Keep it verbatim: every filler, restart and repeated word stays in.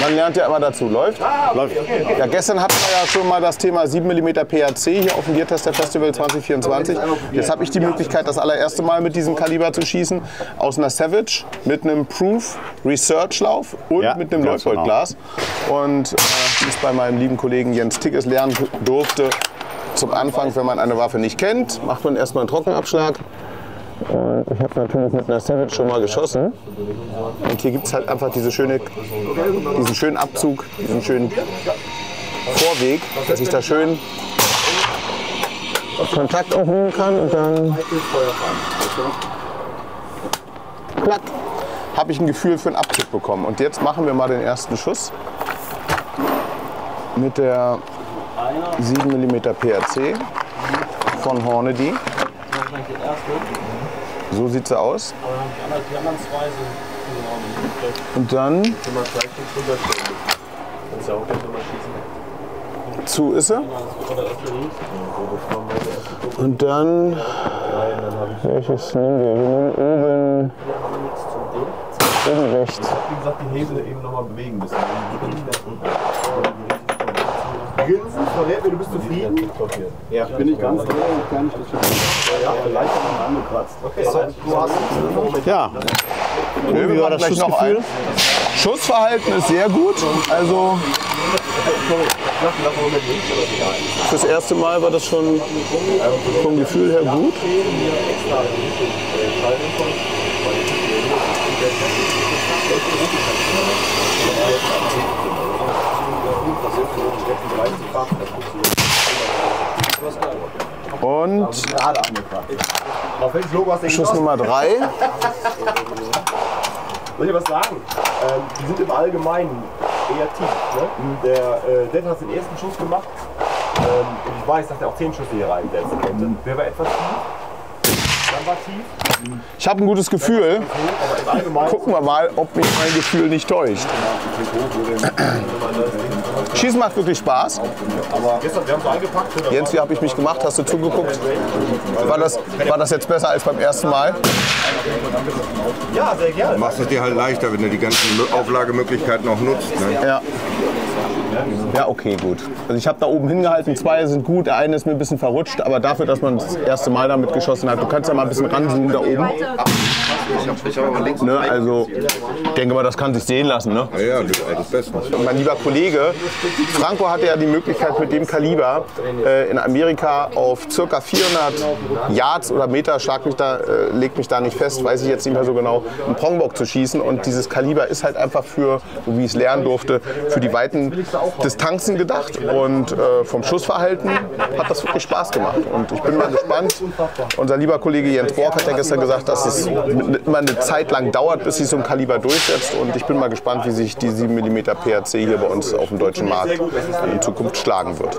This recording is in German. Man lernt ja immer dazu. Läuft? Ah, okay, läuft. Okay, okay. Ja, gestern hatten wir ja schon mal das Thema sieben Millimeter P R C hier auf dem Geartester Festival zwanzig vierundzwanzig. Jetzt habe ich die Möglichkeit, das allererste Mal mit diesem Kaliber zu schießen. Aus einer Savage mit einem Proof Research Lauf und ja, mit einem Leupold Glas. Und äh, wie ich bei meinem lieben Kollegen Jens Tickes lernen durfte, zum Anfang, wenn man eine Waffe nicht kennt, macht man erstmal einen Trockenabschlag. Und ich habe natürlich mit einer Savage schon mal geschossen. Und hier gibt es halt einfach diese schöne, diesen schönen Abzug, diesen schönen Vorweg, dass ich da schön Kontakt aufnehmen kann und dann klack, habe ich ein Gefühl für einen Abzug bekommen. Und jetzt machen wir mal den ersten Schuss mit der sieben Millimeter P R C von Hornady. So sieht sie aus. Und dann zu ist sie. Und dann welches nehmen wir? Wir nehmen oben rechts. Ich habe gesagt, die Hebel eben nochmal bewegen müssen. Du bist zufrieden? Ja, bin ich ganz klar und kann ich das schon. Ja, vielleicht noch angekratzt. Okay. Ja. Nö, wie war das Schussgefühl? Schussverhalten ist sehr gut. Also das erste Mal war das schon vom Gefühl her gut. Und Schuss Nummer drei. Soll ich was sagen? Ähm, die sind im Allgemeinen eher tief. Ne? Der äh, Dent hat den ersten Schuss gemacht. Ähm, ich weiß, dass er auch zehn Schüsse hier reinsetzen konnte. Mhm. Der war etwas tief. Dann war tief. Ich habe ein gutes Gefühl. Gucken wir mal, ob mich mein Gefühl nicht täuscht. Schießen macht wirklich Spaß. Aber Jens, wie habe ich mich gemacht? Hast du zugeguckt? War das, war das jetzt besser als beim ersten Mal? Ja, sehr gerne. Du machst es dir halt leichter, wenn du die ganzen Auflagemöglichkeiten auch nutzt. Ne? Ja. Ja, okay, gut. Also ich habe da oben hingehalten, zwei sind gut, der eine ist mir ein bisschen verrutscht, aber dafür, dass man das erste Mal damit geschossen hat, du kannst ja mal ein bisschen ranzoomen da oben. Ne, also, ich denke mal, das kann sich sehen lassen, ne? Ja, ja, das Beste. Mein lieber Kollege, Franco hatte ja die Möglichkeit, mit dem Kaliber äh, in Amerika auf ca. vierhundert Yards oder Meter, schlag mich da, äh, leg mich da nicht fest, weiß ich jetzt nicht mehr so genau, einen Prongbock zu schießen. Und dieses Kaliber ist halt einfach für, so wie ich es lernen durfte, für die weiten Distanzen gedacht. Und äh, vom Schussverhalten hat das wirklich Spaß gemacht. Und ich bin mal gespannt. Unser lieber Kollege Jens Bohr hat ja gestern gesagt, dass es immer eine Zeit lang dauert, bis sich so ein Kaliber durchsetzt. Und ich bin mal gespannt, wie sich die sieben Millimeter P R C hier bei uns auf dem deutschen Markt in Zukunft schlagen wird.